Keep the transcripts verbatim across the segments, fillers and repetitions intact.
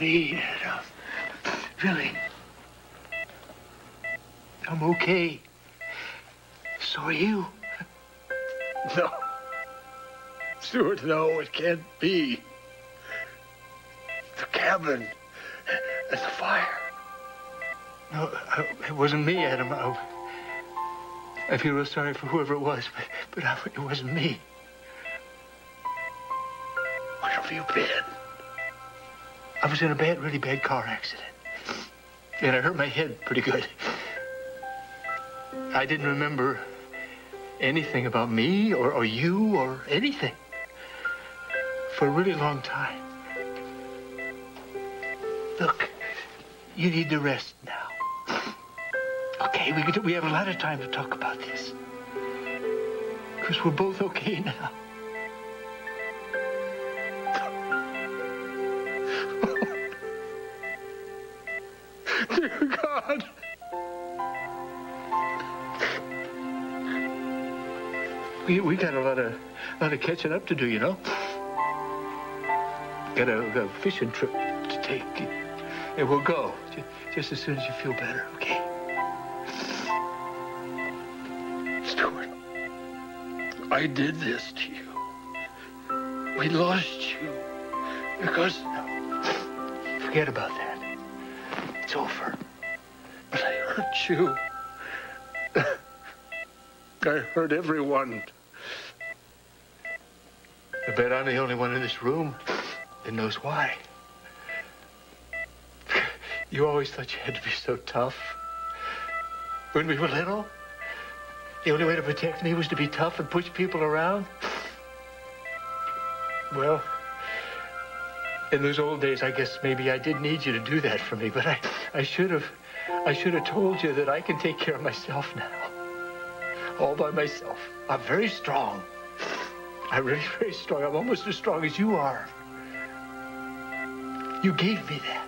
made it up. Really. I'm okay. So are you. No. Stuart, no, it can't be. The cabin and the fire. No, I, it wasn't me, Adam. I, I feel real sorry for whoever it was, but, but I, it wasn't me. I don't feel bad. I was in a bad, really bad car accident. And I hurt my head pretty good. I didn't remember anything about me or, or you or anything for a really long time. Look, you need to rest now. Okay, we, could, we have a lot of time to talk about this. Because we're both okay now. Dear God. We, we got a lot of, a lot of catching up to do, you know. Got a, a fishing trip to take. And we'll go just, just as soon as you feel better, okay? Stuart, I did this to you. We lost you because... No, forget about that. It's over. But I hurt you. I hurt everyone. I bet I'm the only one in this room that knows why. You always thought you had to be so tough. When we were little, the only way to protect me was to be tough and push people around. Well, in those old days, I guess maybe I did need you to do that for me, but I, I should have, I should have told you that I can take care of myself now. All by myself. I'm very strong. I'm really very strong. I'm almost as strong as you are. You gave me that.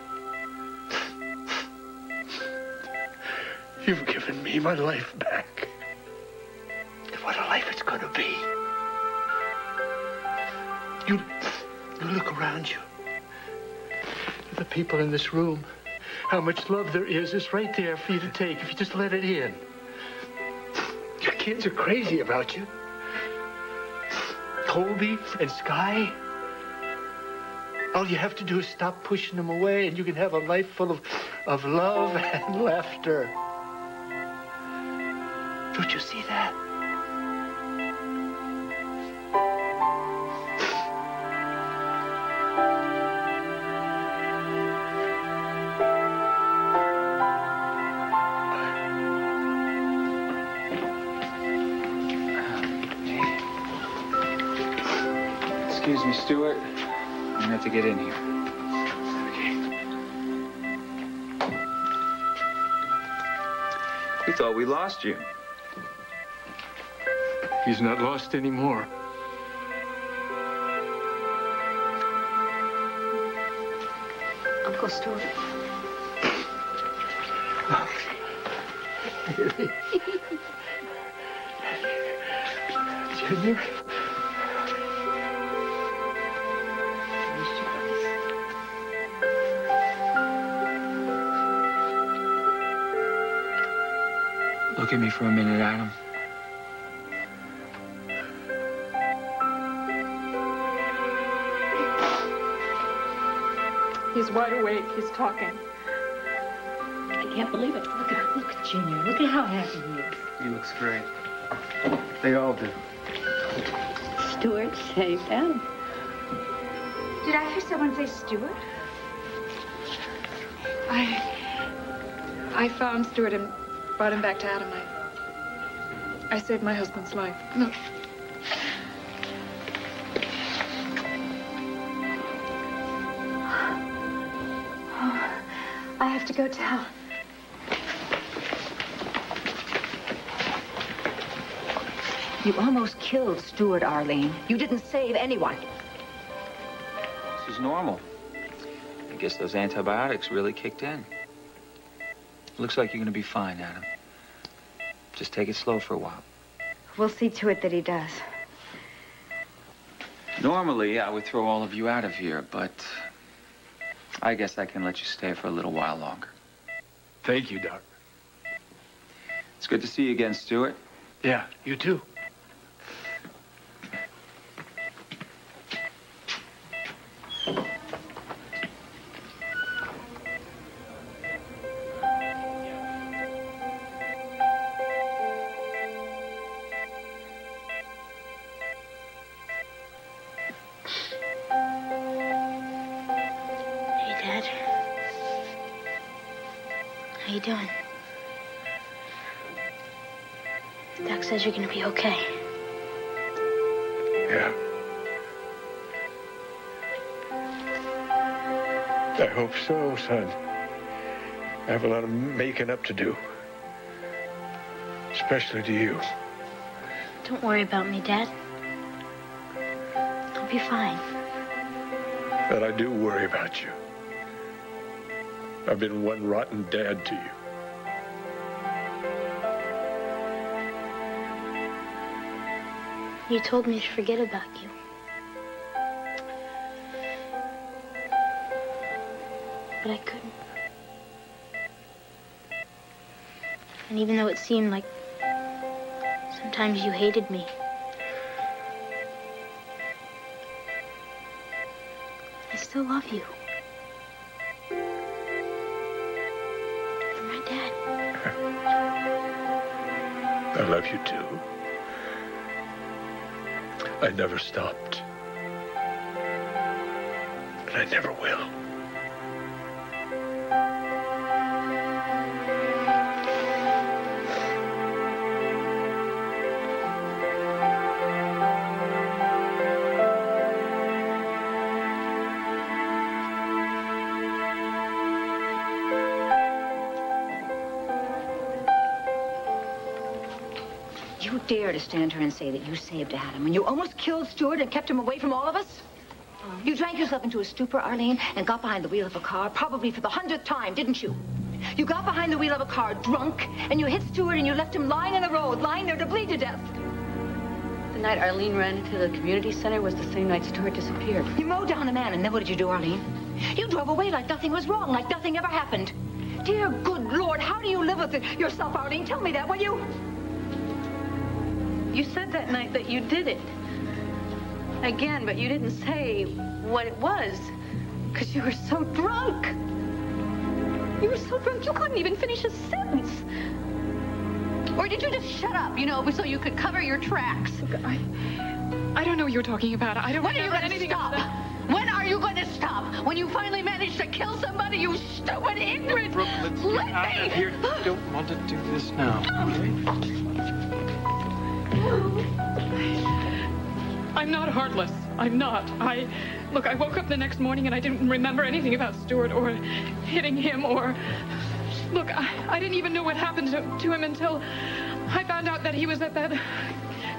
You've given me my life back. And what a life it's going to be. You, you look around you. The people in this room, how much love there is, it's right there for you to take if you just let it in. Kids are crazy about you. Colby and Sky. All you have to do is stop pushing them away, and you can have a life full of, of love and laughter. Don't you see that? Excuse me, Stuart. I'm gonna have to get in here. Okay. We thought we lost you. He's not lost anymore. Uncle Stuart. Junior. Look at me for a minute, Adam. He's wide awake. He's talking. I can't believe it. Look at look at Junior. Look at how happy he is. He looks great. They all do. Stuart saved Adam. Did I hear someone say Stuart? I... I found Stuart and... brought him back to Adam. I, I saved my husband's life. Look. Oh, I have to go tell. You almost killed Stuart, Arlene. You didn't save anyone. This is normal. I guess those antibiotics really kicked in. Looks like you're gonna be fine, Adam. Just take it slow for a while. We'll see to it that he does. Normally, I would throw all of you out of here, but I guess I can let you stay for a little while longer. Thank you, Doc. It's good to see you again, Stuart. Yeah, you too. You're gonna be okay. Yeah. I hope so, son. I have a lot of making up to do. Especially to you. Don't worry about me, Dad. I'll be fine. But I do worry about you. I've been one rotten dad to you. You told me to forget about you. But I couldn't. And even though it seemed like sometimes you hated me, I still love you. You're my dad. I love you too. I never stopped, and I never will. Dare to stand here and say that you saved Adam and you almost killed Stuart and kept him away from all of us? Um, you drank yourself into a stupor, Arlene, and got behind the wheel of a car, probably for the hundredth time, didn't you? You got behind the wheel of a car drunk, and you hit Stuart and you left him lying on the road, lying there to bleed to death. The night Arlene ran into the community center was the same night Stuart disappeared. You mowed down a man, and then what did you do, Arlene? You drove away like nothing was wrong, like nothing ever happened. Dear good Lord, how do you live with it yourself, Arlene? Tell me that, will you? You said that night that you did it again, but you didn't say what it was because you were so drunk. You were so drunk you couldn't even finish a sentence. Or did you just shut up, you know, so you could cover your tracks? Look, I, I don't know what you're talking about. I don't. When are you going to stop? When are you going to stop? When you finally manage to kill somebody, you stupid Ingrid! Brooke, let's Let get out me. Of here. I don't want to do this now. Okay? I'm not heartless. I'm not. I, look, I woke up the next morning and I didn't remember anything about Stuart or hitting him or, look, I, I didn't even know what happened to, to him until I found out that he was at that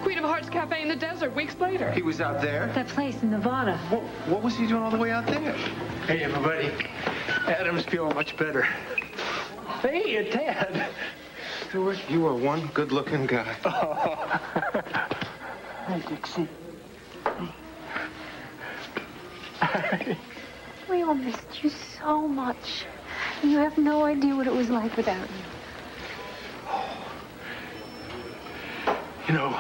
Queen of Hearts cafe in the desert weeks later. He was out there? That place in Nevada. What, what was he doing all the way out there? Hey, everybody. Adam's feeling much better. Hey, you're Ted. Stuart, you are one good-looking guy. Oh. Hi, Dixie. Hi. We all missed you so much. You have no idea what it was like without you. You know,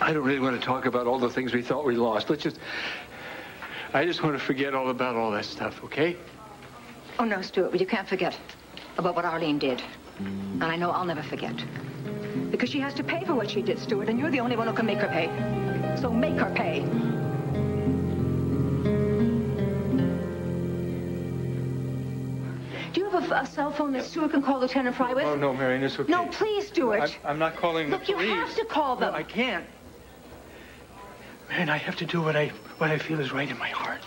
I don't really want to talk about all the things we thought we lost. Let's just... I just want to forget all about all that stuff, okay? Oh, no, Stuart, but you can't forget about what Arlene did. And I know I'll never forget. Because she has to pay for what she did, Stuart, and you're the only one who can make her pay. So make her pay. Do you have a, a cell phone that Stuart can call Lieutenant Fry with? Oh, no, Marian, it's okay. No, please, Stuart. No, I'm, I'm not calling the police. Look, you have to call them. No, I can't. Marian, I have to do what I, what I feel is right in my heart.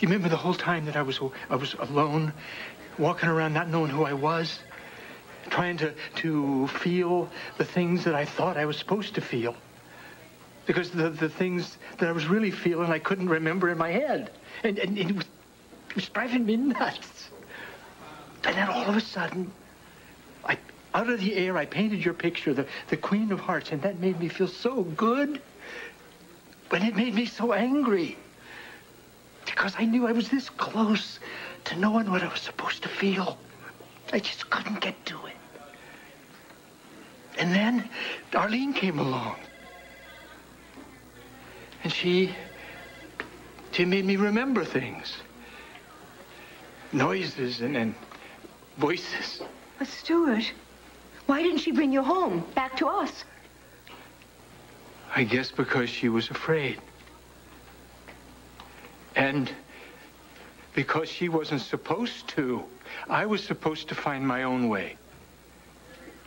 You remember the whole time that I was, I was alone, walking around not knowing who I was? Trying to, to feel the things that I thought I was supposed to feel. Because the, the things that I was really feeling, I couldn't remember in my head. And, and it, was, it was driving me nuts. And then all of a sudden, I, out of the air, I painted your picture, the, the Queen of Hearts, and that made me feel so good. But it made me so angry. because I knew I was this close to knowing what I was supposed to feel. I just couldn't get to it. And then Arlene came along. And she, she made me remember things. Noises and, and voices. But Stuart, why didn't she bring you home, back to us? I guess because she was afraid. And because she wasn't supposed to. I was supposed to find my own way.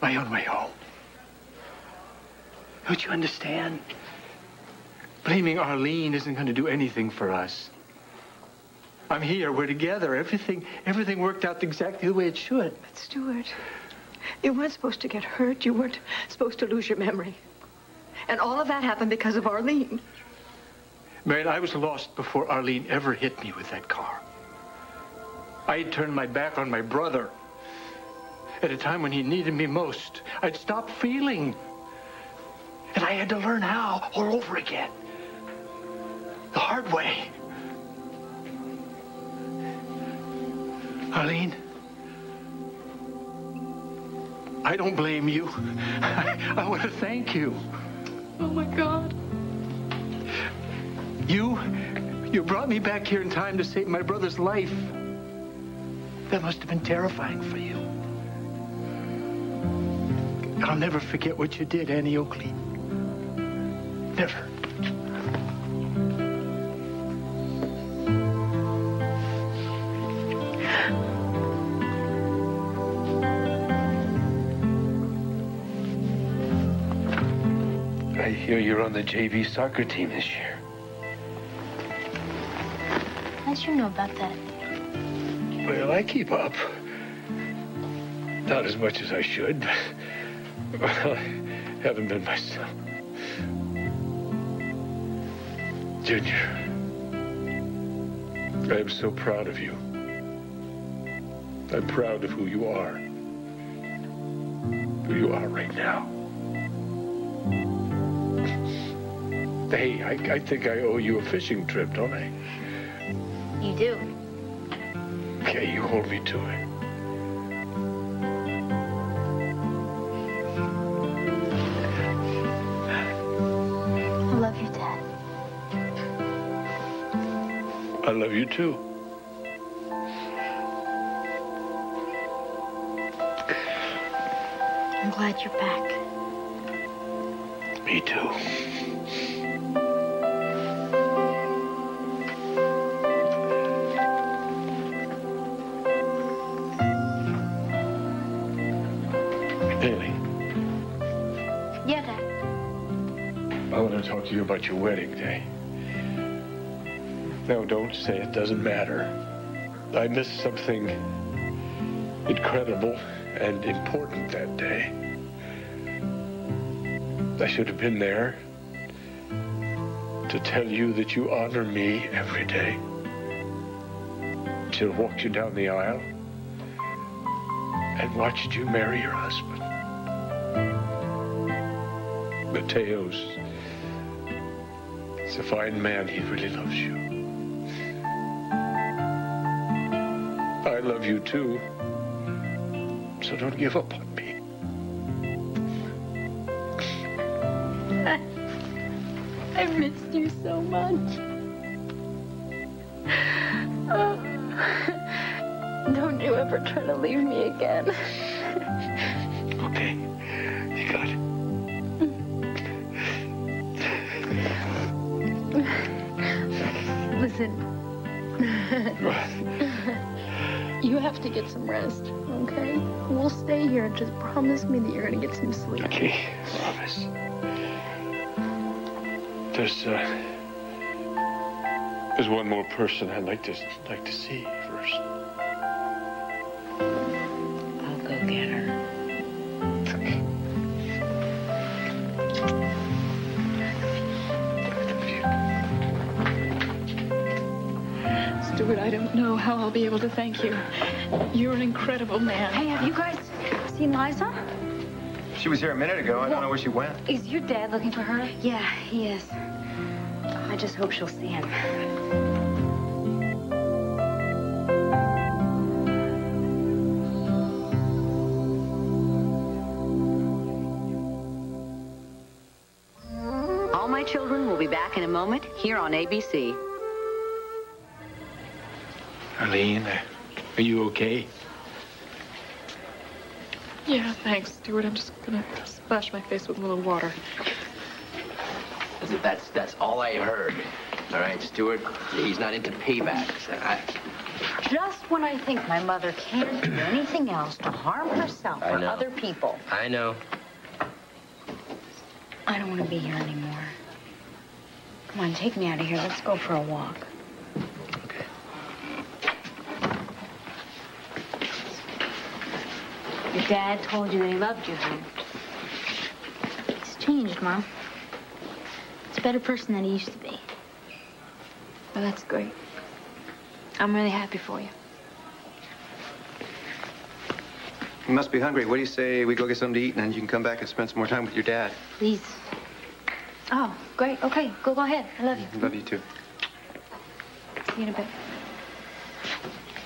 My own way home. Don't you understand? Blaming Arlene isn't going to do anything for us. I'm here, we're together. Everything, everything worked out exactly the way it should. But Stuart, you weren't supposed to get hurt. You weren't supposed to lose your memory. And all of that happened because of Arlene. Marian, I was lost before Arlene ever hit me with that car. I'd turned my back on my brother at a time when he needed me most. I'd stopped feeling. And I had to learn how all over again. The hard way. Arlene, I don't blame you. I, I want to thank you. Oh, my God. You, you brought me back here in time to save my brother's life. That must have been terrifying for you. And I'll never forget what you did, Annie Oakley. Never. I hear you're on the J V soccer team this year. How'd you know about that? Well, I keep up. Not as much as I should, but well, I haven't been myself. Junior, I am so proud of you. I'm proud of who you are. Who you are right now. Hey, I, I think I owe you a fishing trip, don't I? You do. Okay, you hold me to it. I love you, Dad. I love you, too. I'm glad you're back. Me, too. Talk to you about your wedding day. No, don't say it doesn't matter. I missed something incredible and important that day. I should have been there to tell you that you honor me every day. She'll walk you down the aisle and watched you marry your husband. Mateos. He's a fine man. He really loves you. I love you, too. So don't give up on me. I, I missed you so much. Oh. Don't you ever try to leave me again. Okay. You got it. You have to get some rest, okay? We'll stay here. Just promise me that you're gonna get some sleep. Okay, promise. There's uh, there's one more person I'd like to like to see first. I'll go get her. Stuart, I don't know how I'll be able to thank you. You're an incredible man. Hey, have you guys seen Liza? She was here a minute ago. I well, don't know where she went. Is your dad looking for her? Yeah, he is. I just hope she'll see him. children. We'll be back in a moment here on A B C. Arlene, are you okay? Yeah, thanks, Stuart. I'm just gonna splash my face with a little water. That's, that's all I heard. All right, Stuart, he's not into paybacks. I... Just when I think my mother can't do anything else to harm herself or other people. I know. I don't want to be here anymore. Come on, take me out of here. Let's go for a walk. Okay. Your dad told you that he loved you, honey. He's changed, Mom. He's a better person than he used to be. Well, that's great. I'm really happy for you. You must be hungry. What do you say we go get something to eat and then you can come back and spend some more time with your dad? Please. Oh, great. Okay, go, go ahead. I love you. I love you too. See you in a bit.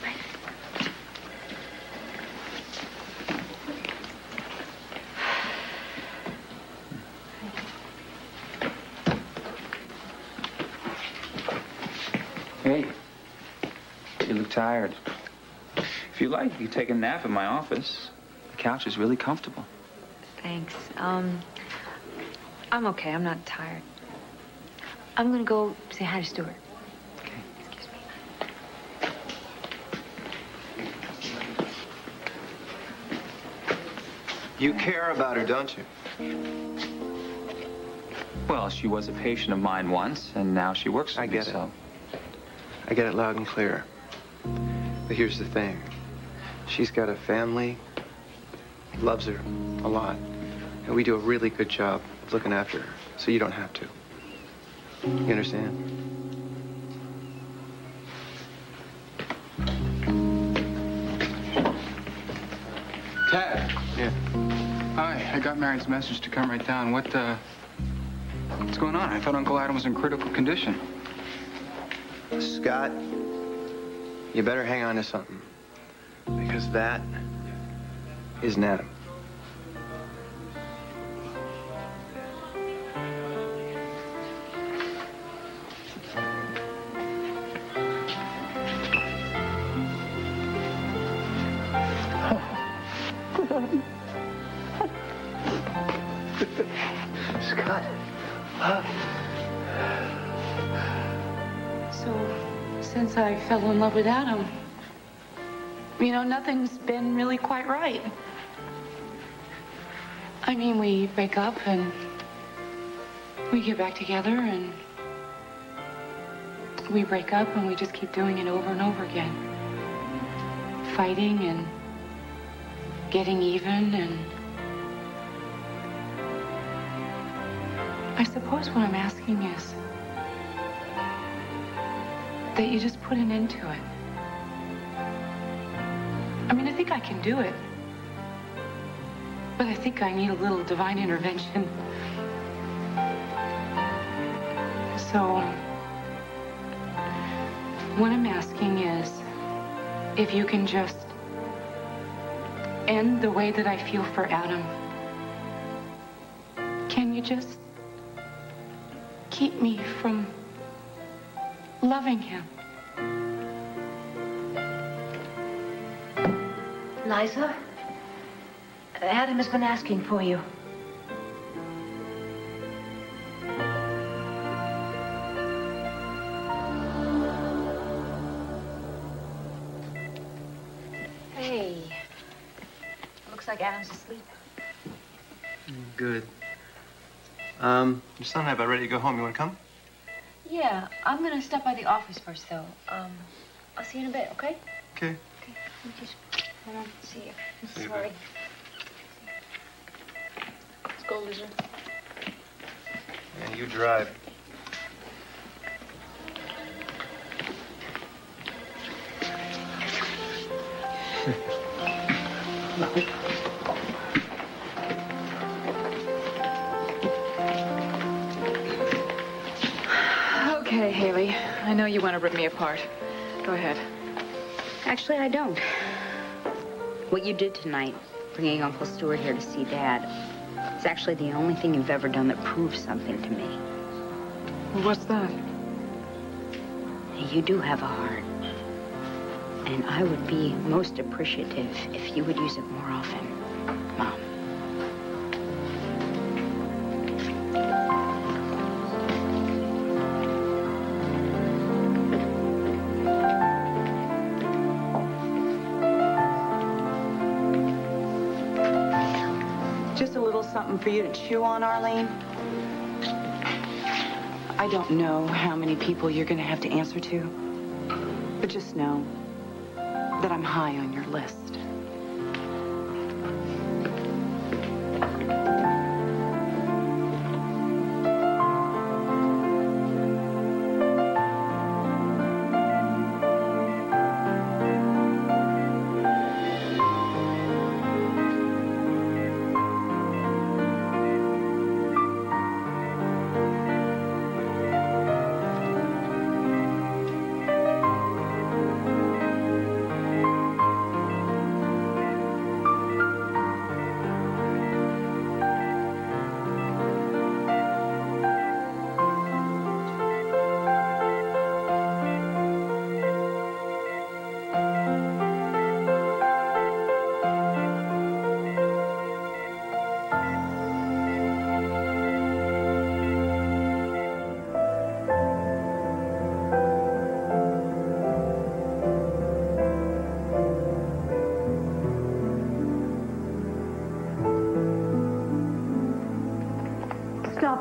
Bye. Hey, you look tired. If you like, you can take a nap in my office. The couch is really comfortable. Thanks. Um, I'm okay. I'm not tired. I'm gonna go say hi to Stuart. Okay. Excuse me. You care about her, don't you? Well, she was a patient of mine once, and now she works for me. I get it. I get it loud and clear. But here's the thing. She's got a family, loves her a lot, and we do a really good job of looking after her, so you don't have to. You understand? Ted. Yeah. Hi, I got Marian's message to come right down. What, uh, what's going on? I thought Uncle Adam was in critical condition. Scott, you better hang on to something. Because that is Nat. Scott, love. So, since I fell in love with Adam, you know, nothing's been really quite right. I mean, we break up and we get back together and we break up and we just keep doing it over and over again. Fighting and getting even and... I suppose what I'm asking is that you just put an end to it. I mean, I think I can do it. But I think I need a little divine intervention. So, what I'm asking is if you can just end the way that I feel for Adam. Can you just keep me from loving him? Liza, Adam has been asking for you. Hey, looks like Adam's asleep. Good. Um, your son and I are about ready to go home. You want to come? Yeah, I'm going to stop by the office first, though. Um, I'll see you in a bit, okay? Okay. Okay, thank you. I don't see you. I'm sorry. Let's go, loser. Yeah, you drive. Okay, Haley. I know you want to rip me apart. Go ahead. Actually, I don't. What you did tonight, bringing Uncle Stuart here to see Dad, is actually the only thing you've ever done that proves something to me. Well, what's that? You do have a heart. And I would be most appreciative if you would use it more often, Mom. Something for you to chew on, Arlene. I don't know how many people you're going to have to answer to, but just know that I'm high on your list.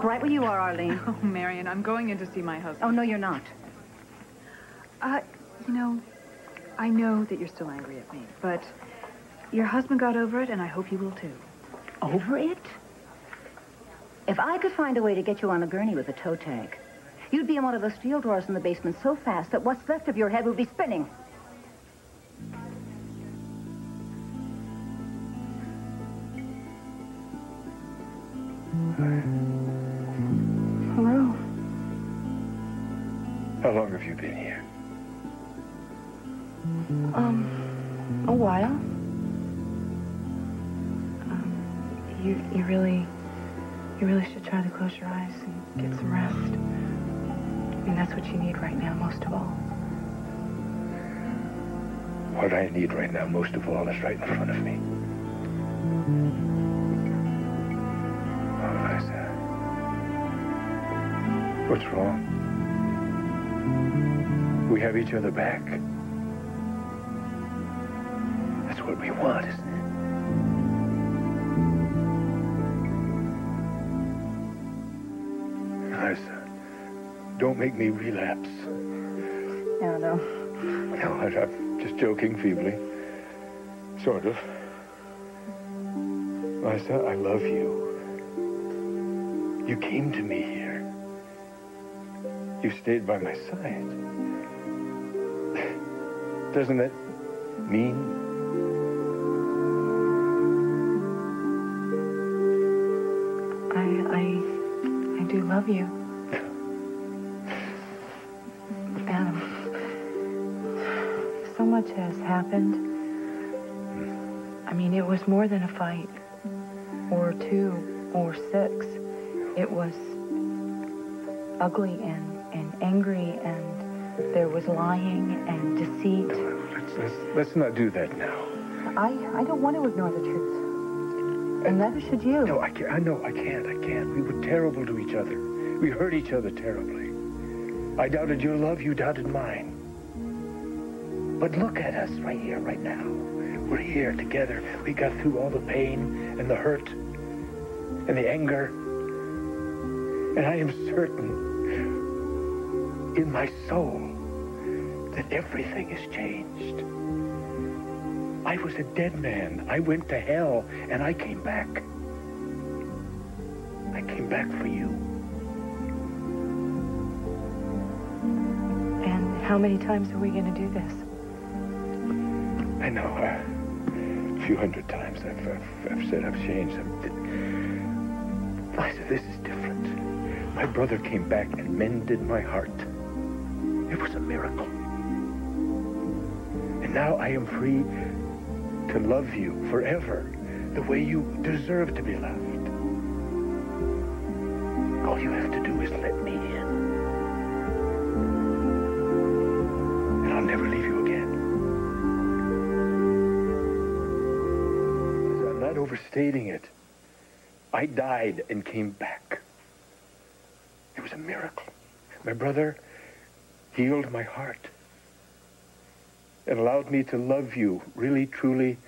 Right where you are, Arlene. Oh, Marian, I'm going in to see my husband. Oh, no, you're not. Uh, you know, I know that you're still angry at me, but your husband got over it, and I hope he will, too. Over it? If I could find a way to get you on a gurney with a tow tank, you'd be in one of those steel drawers in the basement so fast that what's left of your head would be spinning. How long have you been here? Um, a while. Um, you, you really, you really should try to close your eyes and get some rest. I mean, that's what you need right now, most of all. What I need right now, most of all, is right in front of me. Oh, Liza. What's wrong? We have each other back. That's what we want, isn't it? Liza, don't make me relapse. No, no. No, I, I'm just joking feebly. Sort of. Liza, I love you. You came to me here. You stayed by my side. Doesn't it mean? I, I, I do love you. Adam, so much has happened. I mean, it was more than a fight, or two, or six. It was ugly and, and angry and... There was lying and deceit. Let's, let's, let's not do that now. I, I don't want to ignore the truth. And neither should you. No, I can't. I know, I can't. I can't. We were terrible to each other. We hurt each other terribly. I doubted your love. You doubted mine. But look at us right here, right now. We're here together. We got through all the pain and the hurt and the anger. And I am certain in my soul that everything has changed. I was a dead man. I went to hell, and I came back. I came back for you. And how many times are we going to do this? I know. Uh, a few hundred times I've, I've, I've said I've changed. Liza, this is different. My brother came back and mended my heart. It was a miracle. And now I am free to love you forever, the way you deserve to be loved. All you have to do is let me in. never leave you again. I'm not overstating it. I died and came back. It was a miracle. My brother healed my heart and allowed me to love you really, truly,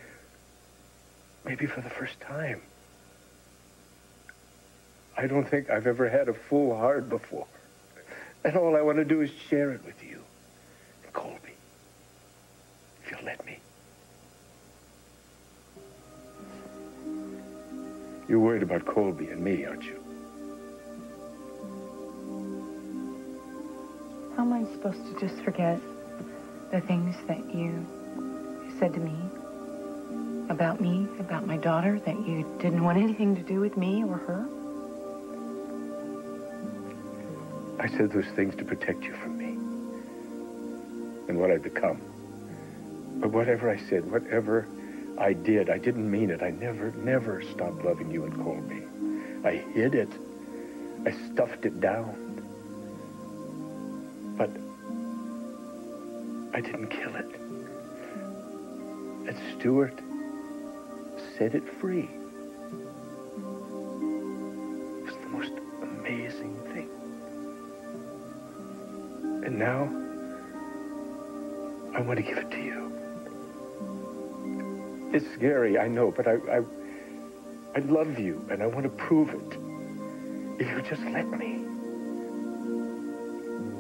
maybe for the first time. I don't think I've ever had a full heart before. And all I want to do is share it with you and Colby, if you'll let me. You're worried about Colby and me, aren't you? How am I supposed to just forget the things that you said to me? About me, about my daughter, that you didn't want anything to do with me or her? I said those things to protect you from me and what I'd become. But whatever I said, whatever I did, I didn't mean it. I never, never stopped loving you and Colby. I hid it. I stuffed it down. But I didn't kill it. And Stuart set it free. It was the most amazing thing. And now, I want to give it to you. It's scary, I know, but I, I, I love you, and I want to prove it. If you just let me,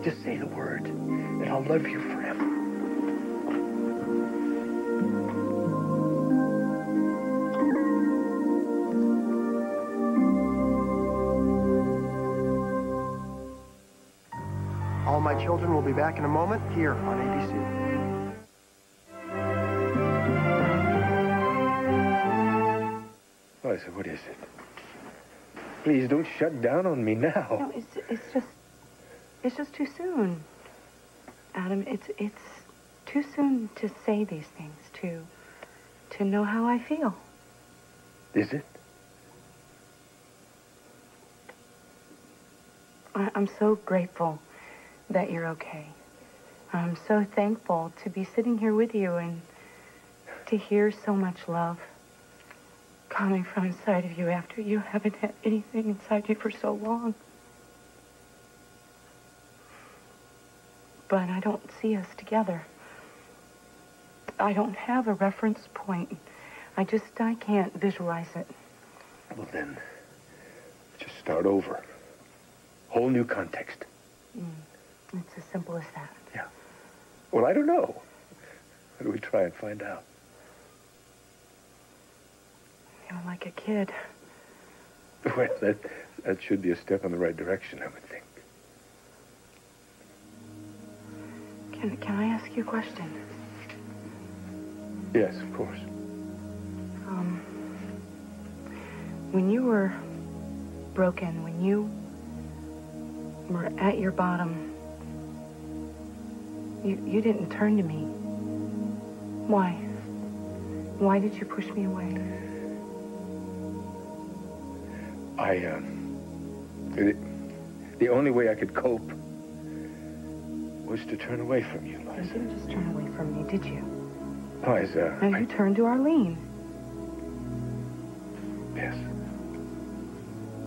just say the word, and I'll love you forever. My children will be back in a moment here on A B C. Liza, what is it? Please don't shut down on me now. No, it's it's just it's just too soon, Adam. It's it's too soon to say these things, to to know how I feel. Is it? I, I'm so grateful that you're okay. I'm so thankful to be sitting here with you and to hear so much love coming from inside of you after you haven't had anything inside you for so long. But I don't see us together. I don't have a reference point. I just, I can't visualize it. Well then, just start over. Whole new context. Mm. It's as simple as that. Yeah. Well, I don't know. Why don't we try and find out? You're like a kid. Well, that, that should be a step in the right direction, I would think. Can, can I ask you a question? Yes, of course. Um, when you were broken, when you were at your bottom, You, you didn't turn to me. Why? Why did you push me away? I, um... The, the only way I could cope was to turn away from you, Liza. You didn't just turn away from me, did you? Liza, And I... you turned to Arlene. Yes.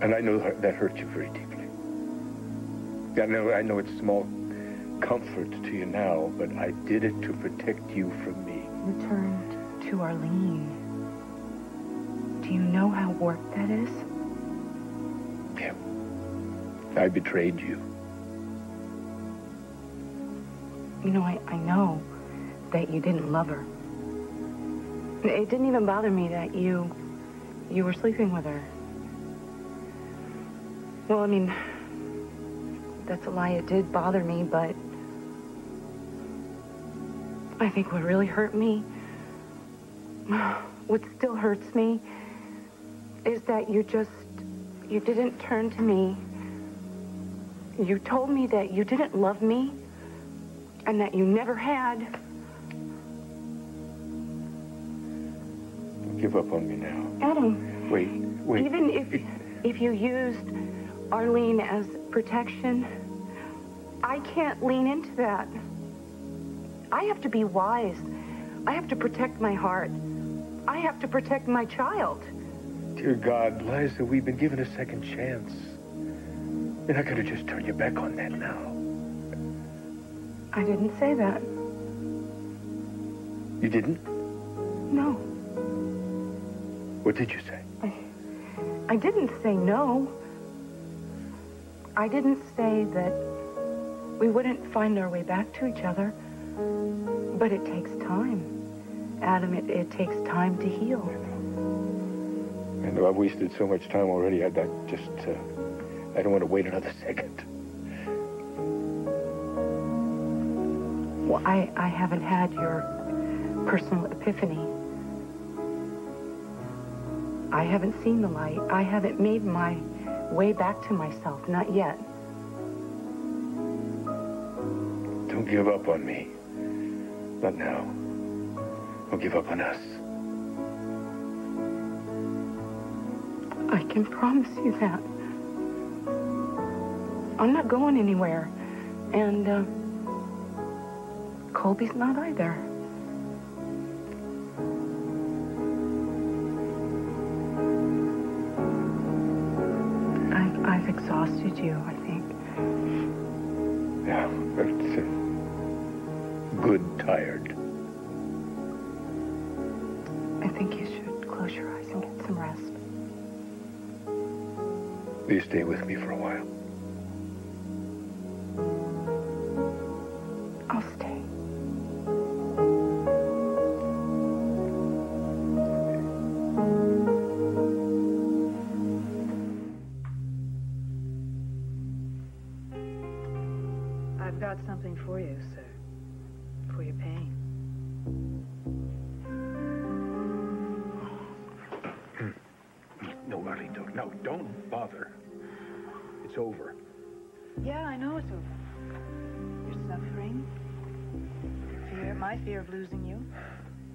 And I know that hurt you very deeply. I know, I know it's small comfort to you now, but I did it to protect you from me. You turned to Arlene. Do you know how warped that is? Yeah. I betrayed you. You know, I, I know that you didn't love her. It didn't even bother me that you, you were sleeping with her. Well, I mean, that's a lie. It did bother me, but I think what really hurt me, what still hurts me, is that you just, you didn't turn to me. You told me that you didn't love me and that you never had. Don't give up on me now. Adam. Wait, wait. Even if, if you used Arlene as protection, I can't lean into that. I have to be wise. I have to protect my heart. I have to protect my child. Dear God, Liza, we've been given a second chance. You're not going to just turn your back on that now. I didn't say that. You didn't? No. What did you say? I, I didn't say no. I didn't say that we wouldn't find our way back to each other. But it takes time. Adam, it, it takes time to heal. I know. I know I've wasted so much time already. I, I just, uh, I don't want to wait another second. Well, I, I haven't had your personal epiphany. I haven't seen the light. I haven't made my way back to myself, not yet. Don't give up on me. Not now. Don't give up on us. I can promise you that. I'm not going anywhere. And uh, Colby's not either. Exhausted you, I think. Yeah, it's uh, good tired. I think you should close your eyes and get some rest. Will you stay with me for a while? I'll stay. I've got something for you, sir. For your pain. No, Arlene, don't. No, don't bother. It's over. Yeah, I know it's over. Your suffering. Your fear, my fear of losing you.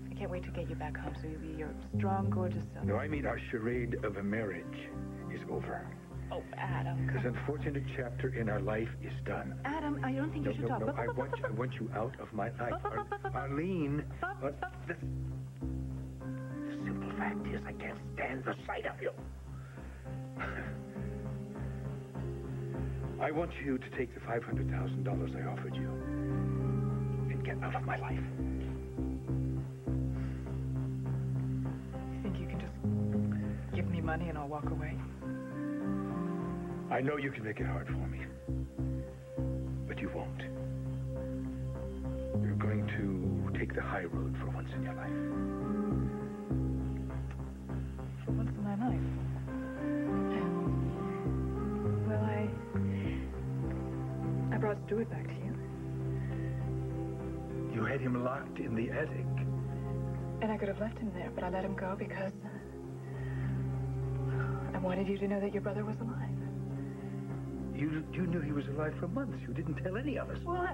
I can't wait to get you back home so you'll be your strong, gorgeous self. No, I mean our charade of a marriage is over. Oh, Adam. This unfortunate chapter in our life is done. Adam, I don't think no, you should no, talk. No, I want you, I want you out of my life. Ar Arlene, uh, the, the simple fact is I can't stand the sight of you. I want you to take the five hundred thousand dollars I offered you and get out of my life. You think you can just give me money and I'll walk away? I know you can make it hard for me, but you won't. You're going to take the high road for once in your life. For once in my life? Well, I... I brought Stuart back to you. You had him locked in the attic. And I could have left him there, but I let him go because I wanted you to know that your brother was alive. You, you knew he was alive for months. You didn't tell any of us. Well,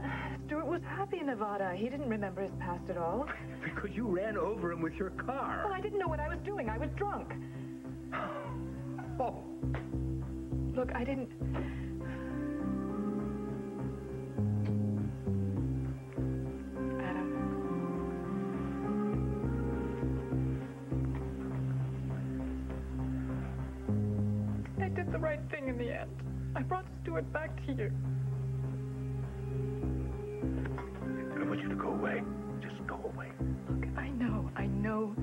Stuart was happy in Nevada. He didn't remember his past at all. Because you ran over him with your car. Well, I didn't know what I was doing. I was drunk. Oh. Look, I didn't... Adam. I did the right thing in the end. I brought Stuart back to you. I want you to go away. Just go away. Look, I know, I know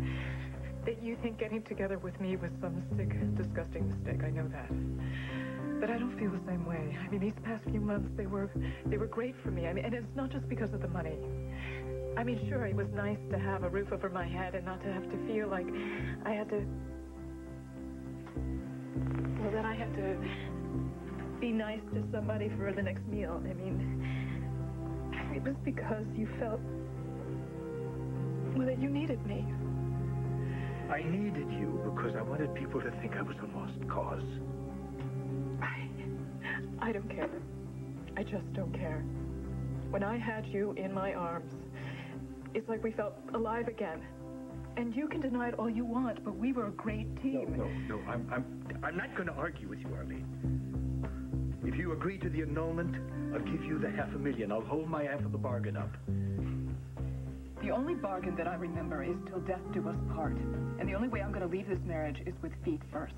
that you think getting together with me was some sick, disgusting mistake. I know that. But I don't feel the same way. I mean, these past few months, they were, they were great for me. I mean, and it's not just because of the money. I mean, sure, it was nice to have a roof over my head and not to have to feel like I had to... Well, then I had to... be nice to somebody for the next meal. I mean, it was because you felt, well, that you needed me. I needed you because I wanted people to think I was a lost cause. I, I don't care. I just don't care. When I had you in my arms, it's like we felt alive again. And you can deny it all you want, but we were a great team. No, no, no. I'm, I'm, I'm not going to argue with you, Arlene. If you agree to the annulment, I'll give you the half a million. I'll hold my half of the bargain up. The only bargain that I remember is till death do us part. And the only way I'm going to leave this marriage is with feet first.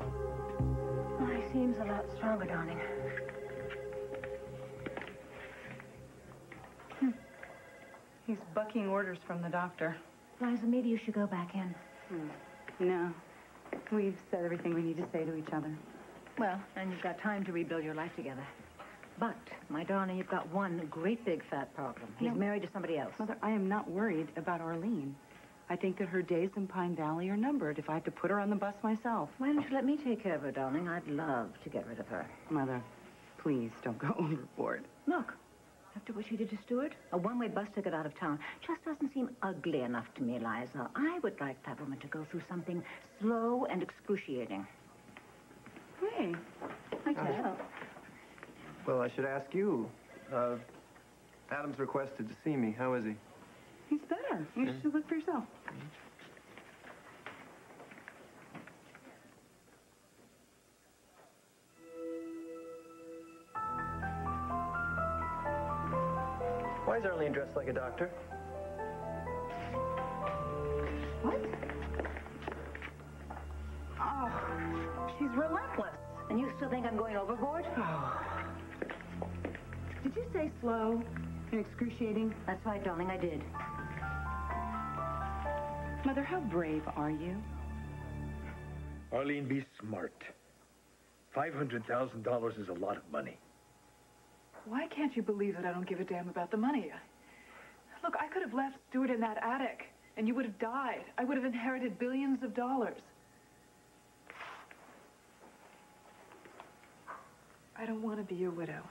Well, he seems a lot stronger, darling. Hmm. He's bucking orders from the doctor. Liza, maybe you should go back in. Hmm. No. We've said everything we need to say to each other. Well, and you've got time to rebuild your life together. But, my darling, you've got one great big fat problem. He's no. married to somebody else. Mother, I am not worried about Arlene. I think that her days in Pine Valley are numbered if I have to put her on the bus myself. Why don't you let me take care of her, darling? I'd love to get rid of her. Mother, please don't go overboard. Look, after what you did to Stuart, a one-way bus ticket out of town just doesn't seem ugly enough to me, Liza. I would like that woman to go through something slow and excruciating. Hey, I can help. Well, I should ask you. Uh, Adam's requested to see me. How is he? He's better. You mm. should look for yourself. Mm. Why is Arlene dressed like a doctor? What? Oh, she's relentless. And you still think I'm going overboard? Oh. Did you say slow and excruciating? That's right, darling, I did. Mother, how brave are you? Arlene, be smart. five hundred thousand dollars is a lot of money. Why can't you believe that I don't give a damn about the money? Look, I could have left Stuart in that attic, and you would have died. I would have inherited billions of dollars. I don't want to be your widow.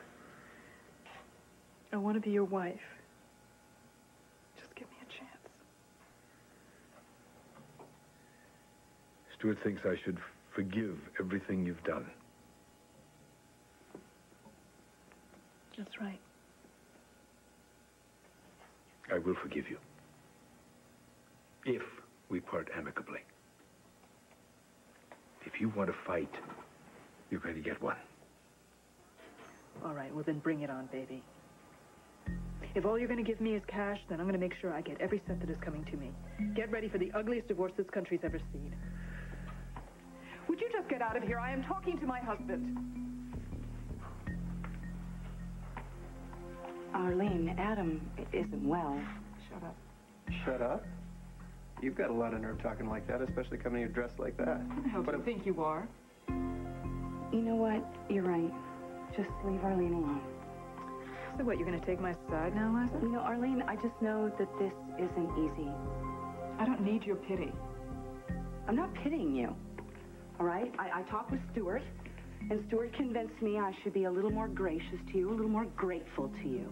I want to be your wife. Just give me a chance. Stuart thinks I should forgive everything you've done. That's right. I will forgive you. If we part amicably. If you want to fight, you're going to get one. All right, well then bring it on, baby. If all you're going to give me is cash, then I'm going to make sure I get every cent that is coming to me. Get ready for the ugliest divorce this country's ever seen. Would you just get out of here? I am talking to my husband. Arlene, Adam isn't well. Shut up. Shut up? You've got a lot of nerve talking like that, especially coming here dressed like that. How do you think you are? You know what? You're right. Just leave Arlene alone. So what, you're going to take my side now, Liza? You know, Arlene, I just know that this isn't easy. I don't need your pity. I'm not pitying you, all right? I, I talked with Stuart, and Stuart convinced me I should be a little more gracious to you, a little more grateful to you.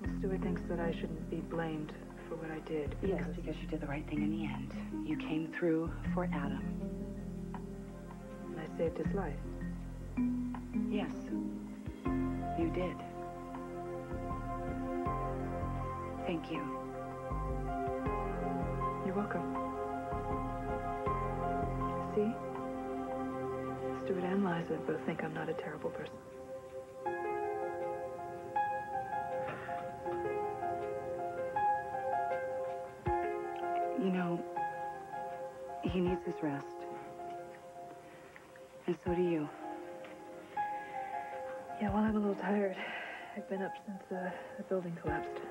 Well, Stuart thinks that I shouldn't be blamed for what I did. Yes, because you did the right thing in the end. You came through for Adam. And I saved his life. Yes, you did. Thank you. You're welcome. See? Stuart and Liza both think I'm not a terrible person. You know, he needs his rest. And so do you. Yeah, well, I'm a little tired. I've been up since uh, the building collapsed.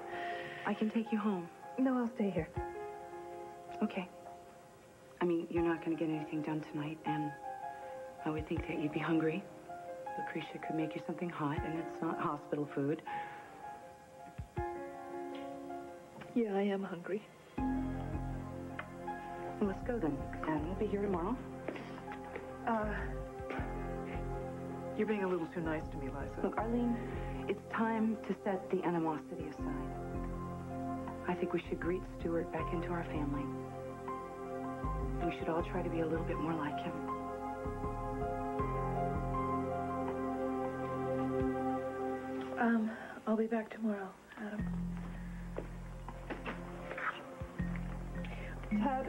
I can take you home. No, I'll stay here. Okay. I mean, you're not going to get anything done tonight, and I would think that you'd be hungry. Lucretia could make you something hot, and it's not hospital food. Yeah, I am hungry. Well, let's go then. And we'll be here tomorrow. Uh... You're being a little too nice to me, Liza. Look, Arlene, it's time to set the animosity aside. I think we should greet Stuart back into our family. We should all try to be a little bit more like him. Um, I'll be back tomorrow, Adam. Ted,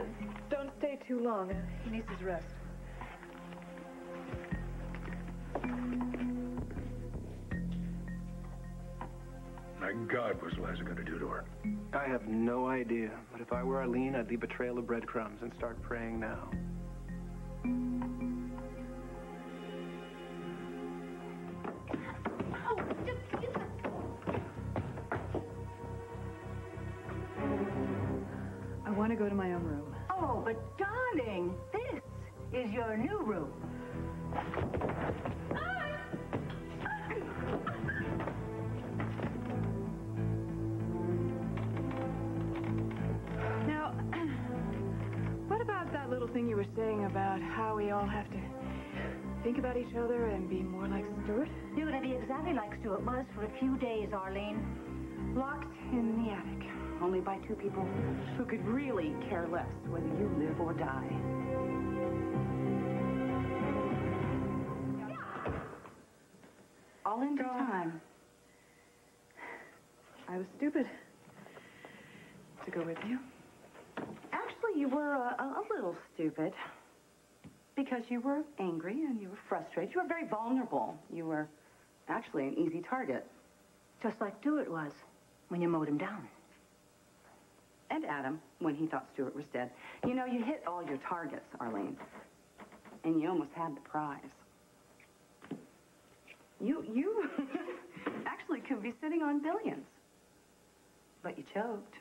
don't stay too long. He needs his rest. My God, what's Liza going to do to her? I have no idea, but if I were Arlene, I'd leave a trail of breadcrumbs and start praying now. I want to go to my own room. Oh, but darling, this is your new room. Now, what about that little thing you were saying about how we all have to think about each other and be more like Stuart? You're going to be exactly like Stuart was for a few days, Arlene. Locked in the attic, only by two people who could really care less whether you live or die. All in due time. I was stupid to go with you. Actually, you were a, a little stupid because you were angry and you were frustrated. You were very vulnerable. You were actually an easy target. Just like Stuart was when you mowed him down. And Adam, when he thought Stuart was dead. You know, you hit all your targets, Arlene. And you almost had the prize. You, you actually could be sitting on billions. But you choked.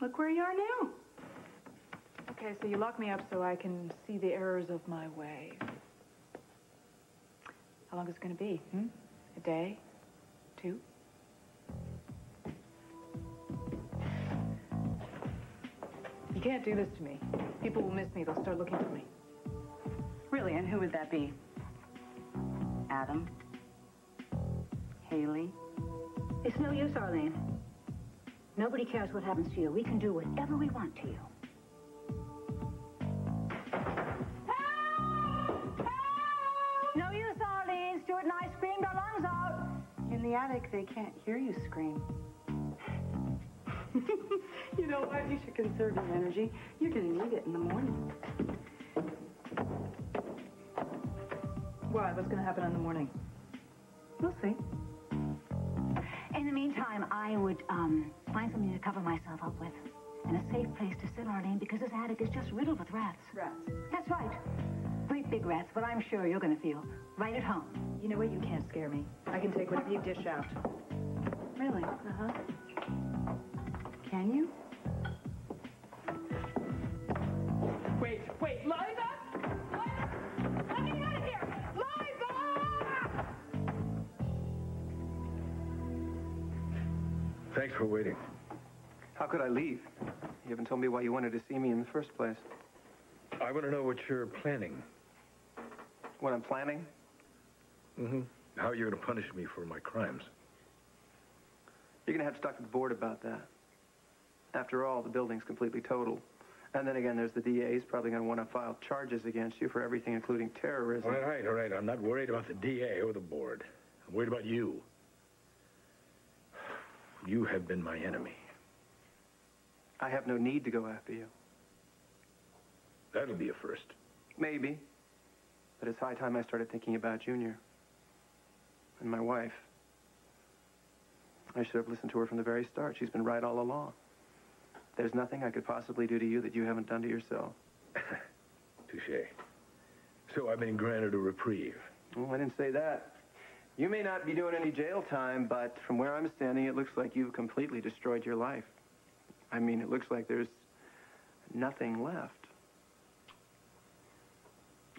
Look where you are now. Okay, so you lock me up so I can see the errors of my way. How long is it going to be, hmm? A day? Two? You can't do this to me. People will miss me. They'll start looking for me. Really, and who would that be? Adam, Haley. It's no use, Arlene. Nobody cares what happens to you. We can do whatever we want to you. Help! Help! No use, Arlene. Stuart and I screamed our lungs out. In the attic, they can't hear you scream. You know what? You should conserve your energy. You're going to need it in the morning. Why? What's going to happen in the morning? We'll see. In the meantime, I would, um, find something to cover myself up with. And a safe place to sit, Arlene, because this attic is just riddled with rats. Rats? That's right. Great big rats, but I'm sure you're going to feel right at home. You know what? You can't scare me. I can take whatever you dish out. Really? Uh-huh. Can you? Wait, wait, Liza! Thanks for waiting. How could I leave? You haven't told me why you wanted to see me in the first place. I want to know what you're planning. What I'm planning? Mm-hmm. How you're going to punish me for my crimes. You're going to have to talk to the board about that. After all, the building's completely totaled. And then again, there's the D A. He's probably going to want to file charges against you for everything, including terrorism. All right, all right. I'm not worried about the D A or the board. I'm worried about you. You have been my enemy. I have no need to go after you. That'll be a first. Maybe. But it's high time I started thinking about Junior. And my wife. I should have listened to her from the very start. She's been right all along. There's nothing I could possibly do to you that you haven't done to yourself. Touché. So I've been granted a reprieve. Oh, I didn't say that. You may not be doing any jail time, but from where I'm standing, it looks like you've completely destroyed your life. I mean, it looks like there's nothing left.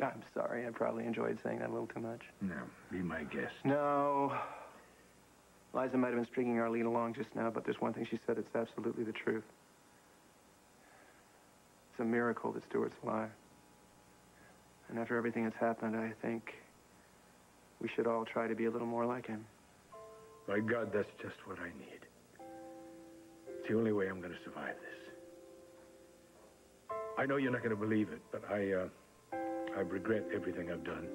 I'm sorry. I probably enjoyed saying that a little too much. No, be my guest. No. Liza might have been stringing Arlene along just now, but there's one thing she said that's absolutely the truth. It's a miracle that Stuart's alive. And after everything that's happened, I think we should all try to be a little more like him. My God, that's just what I need. It's the only way I'm going to survive this. I know you're not going to believe it, but I, uh, I regret everything I've done.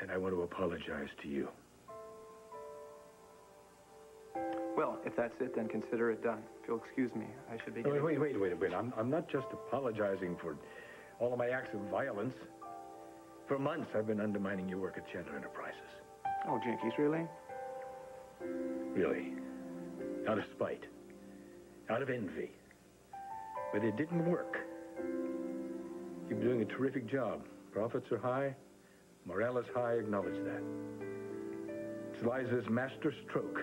And I want to apologize to you. Well, if that's it, then consider it done. If you'll excuse me, I should be... Wait, wait, wait, wait, wait. I'm, I'm not just apologizing for all of my acts of violence. For months, I've been undermining your work at Chandler Enterprises. Oh, jinkies, really? really. Out of spite. Out of envy. But it didn't work. You've been doing a terrific job. Profits are high. Morale is high. Acknowledge that. It's Liza's master stroke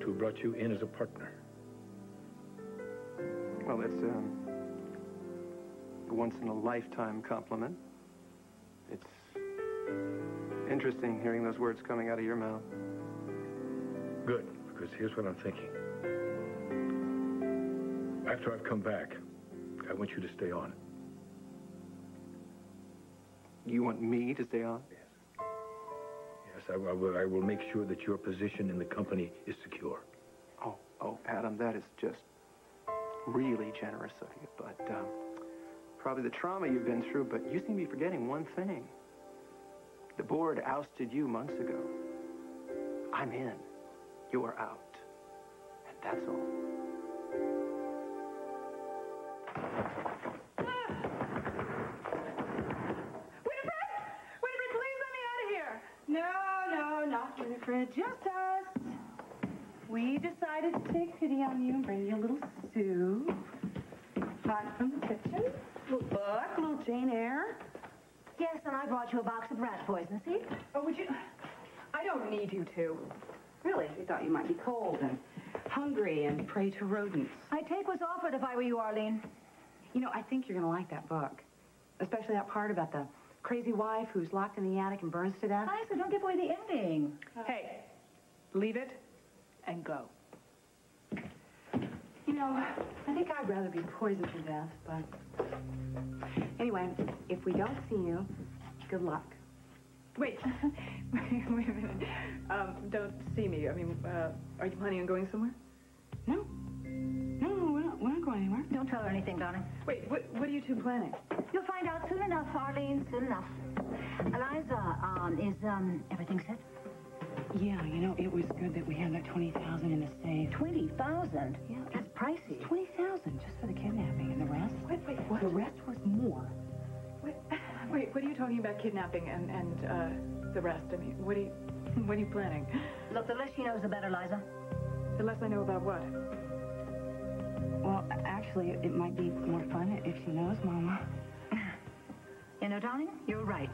to have brought you in as a partner. Well, it's um, a once-in-a-lifetime compliment. It's interesting hearing those words coming out of your mouth. Good, because here's what I'm thinking. After I've come back, I want you to stay on. You want me to stay on? Yes. Yes, I, I, will, I will make sure that your position in the company is secure. Oh, oh, Adam, that is just really generous of you, but um, probably the trauma you've been through, but you seem to be forgetting one thing. The board ousted you months ago. I'm in. You're out. And that's all. Just us. We decided to take pity on you and bring you a little soup. Hot from the kitchen. A little book, a little Jane Eyre. Yes, and I brought you a box of rat poison, see? Oh, would you... I don't need you to. Really, we thought you might be cold and hungry and prey to rodents. I'd take what's offered if I were you, Arlene. You know, I think you're going to like that book. Especially that part about the crazy wife who's locked in the attic and burns to death. Liza, don't give away the ending. Uh, hey, leave it and go. You know, I think I'd rather be poisoned to death, but... Anyway, if we don't see you, good luck. Wait, wait a minute. Um, don't see me. I mean, uh, are you planning on going somewhere? No. No, no, we're not, we're not going anywhere. Don't tell her anything, Donna. Wait, what, what are you two planning? You'll find out soon enough, Arlene, soon enough. Eliza, um, is, um, everything set? Yeah, you know, it was good that we had that twenty thousand dollars in the safe. twenty thousand dollars? Yeah, that's pricey. twenty thousand dollars just for the kidnapping, and the rest... Wait, wait, what? The rest was more. Wait, wait, what are you talking about kidnapping and, and, uh, the rest? I mean, what are you, what are you planning? Look, the less she knows, the better, Liza. The less I know about what? Well, actually, it might be more fun if she knows, Mama. You know, darling, you're right.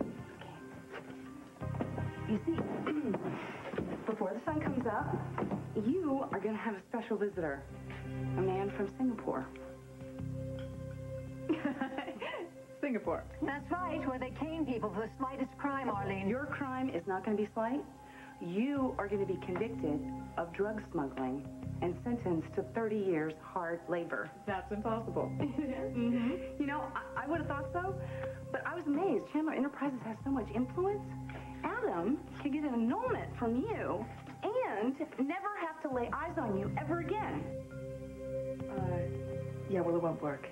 Okay. You see, before the sun comes up, you are going to have a special visitor. A man from Singapore. Singapore. That's right, where they cane people for the slightest crime, Arlene. Your crime is not going to be slight. You are going to be convicted of drug smuggling and sentenced to thirty years hard labor. That's impossible. Mm-hmm. You know, I, I would have thought so, but I was amazed. Chandler Enterprises has so much influence. Adam can get an annulment from you and never have to lay eyes on you ever again. Uh, yeah, well, it won't work.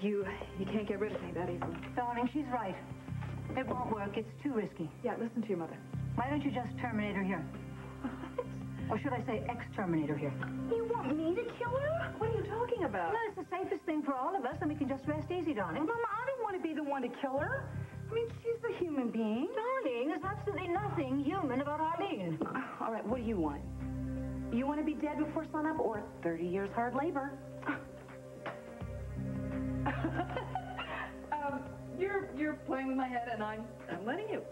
You, you can't get rid of me that easily. Darling, she's right. It won't work. It's too risky. Yeah, listen to your mother. Why don't you just terminate her here? Or should I say exterminate her here? You want me to kill her? What are you talking about? Well, it's the safest thing for all of us, and we can just rest easy, darling. Well, Mama, I don't want to be the one to kill her. I mean, she's a human being. Darling, there's absolutely nothing human about Arlene. All right, what do you want? You want to be dead before sunup or thirty years hard labor? um, you're, you're playing with my head, and I'm, I'm letting you.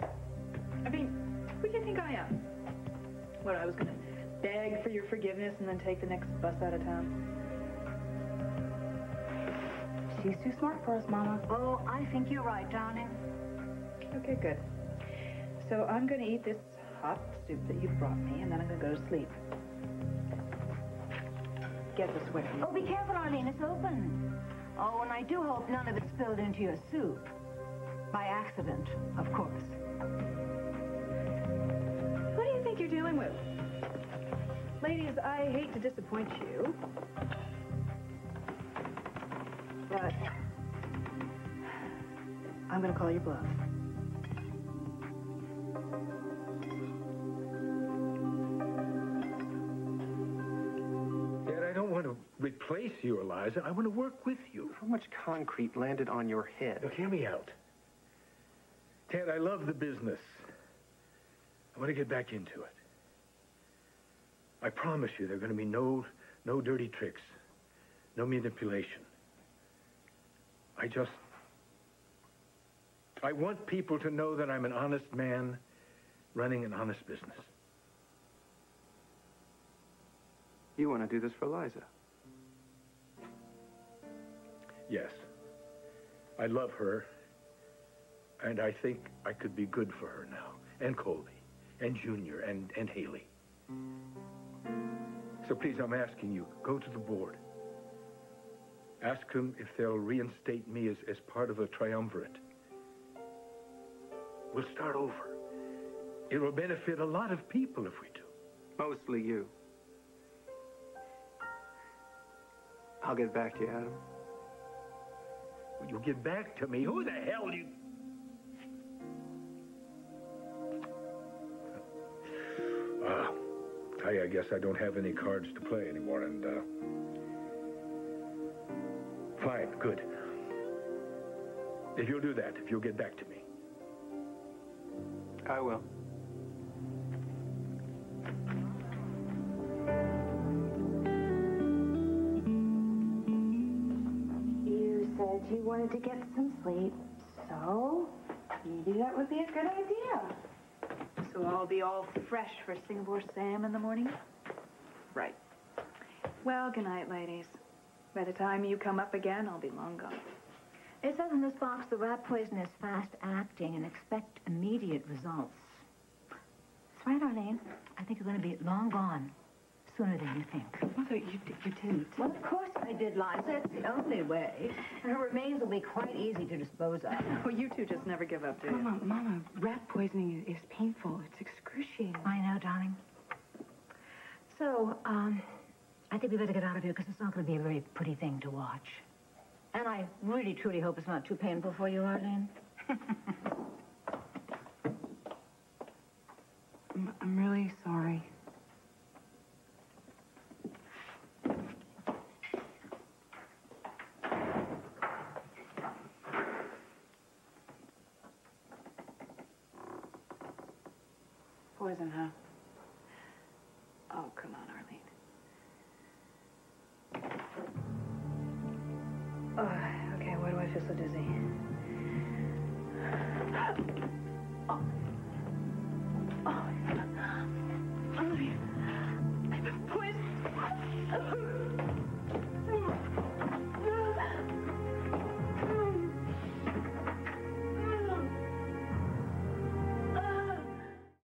I mean, who do you think I am? What, I was going to... beg for your forgiveness and then take the next bus out of town? She's too smart for us, Mama. Oh, I think you're right, darling. Okay, good. So I'm going to eat this hot soup that you brought me, and then I'm going to go to sleep. Get this away from me. Oh, be careful, Arlene. It's open. Oh, and I do hope none of it spilled into your soup. By accident, of course. Who do you think you're dealing with? Ladies, I hate to disappoint you, but I'm going to call your bluff. Dad, I don't want to replace you, Eliza. I want to work with you. How much concrete landed on your head? Now, hear me out. Ted, I love the business. I want to get back into it. I promise you there are going to be no, no dirty tricks, no manipulation. I just... I want people to know that I'm an honest man running an honest business. You want to do this for Liza? Yes. I love her, and I think I could be good for her now, and Colby, and Junior, and, and Haley. So please, I'm asking you, go to the board. Ask them if they'll reinstate me as, as part of a triumvirate. We'll start over. It will benefit a lot of people if we do. Mostly you. I'll get back to you, Adam. Will you get back to me? Who the hell do you... Uh, I, I guess I don't have any cards to play anymore, and, uh... fine, good. If you'll do that, if you'll get back to me. I will. You wanted to get some sleep, so maybe that would be a good idea. So I'll be all fresh for Singapore Sam in the morning? Right. Well, good night, ladies. By the time you come up again, I'll be long gone. It says in this box the rat poison is fast-acting and expect immediate results. That's right, Arlene. I think you're going to be long gone. Sooner than you think. Mother, you, you didn't. Well, of course I did, Liza. That's the only way. And her remains will be quite easy to dispose of. Well, you two just never give up, do you? Mama, Mama, rat poisoning is painful. It's excruciating. I know, darling. So, um, I think we better get out of here because it's not going to be a very pretty thing to watch. And I really, truly hope it's not too painful for you, Arlene. I'm, I'm really sorry. Poison, huh? Oh, come on, Arlene. Oh, okay, why do I feel so dizzy? Oh. Oh. Olivia, I've been poisoned.